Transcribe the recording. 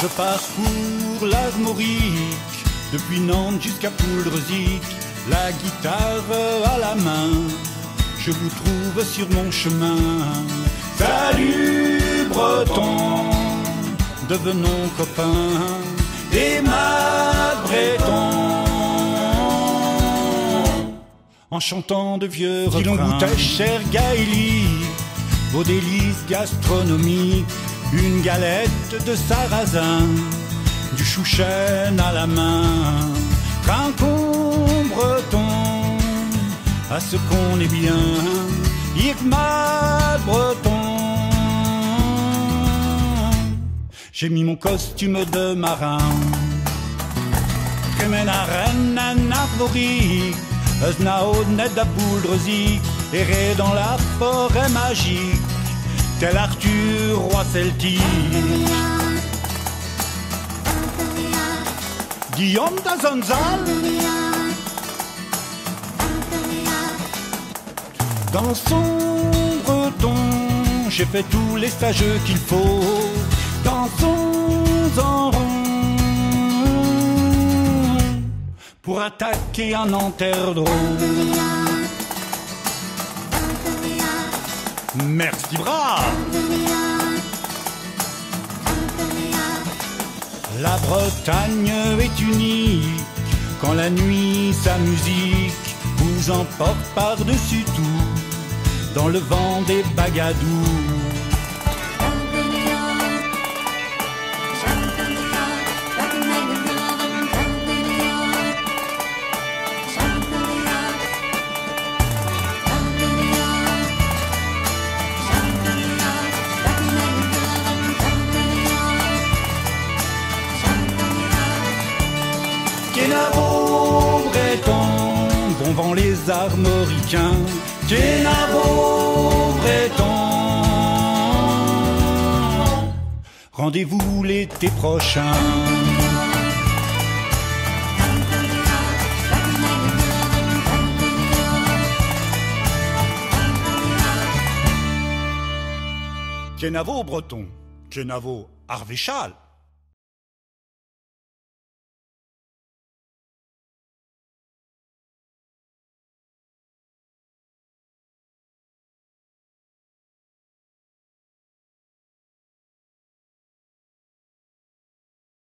Je parcours l'Armorique, depuis Nantes jusqu'à Pouldreuzic, la guitare à la main, je vous trouve sur mon chemin. Salut Breton, devenons copains, des mâts bretons, en chantant de vieux refrains. Si l'on goûtait, cher Gaëli, vos délices gastronomiques, une galette de sarrasin, du chou chêne à la main. Trinquons breton, à ce qu'on est bien, Yves breton. J'ai mis mon costume de marin, Kemen à Rennes, un arvorique, Eznao ned à Pouldreuzic, errer dans la forêt magique, tel Arthur, roi celtique. Guillaume d'Azonzal, dans son breton, j'ai fait tous les stages qu'il faut, dans son en rond, pour attaquer un enterre-drôle. Merci brave. La Bretagne est unique, quand la nuit sa musique vous emporte par-dessus tout, dans le vent des bagadous. Kenavo breton, bon vent les armoricains, Kenavo breton, rendez-vous l'été prochain. Kenavo breton, Kenavo Arvéchal.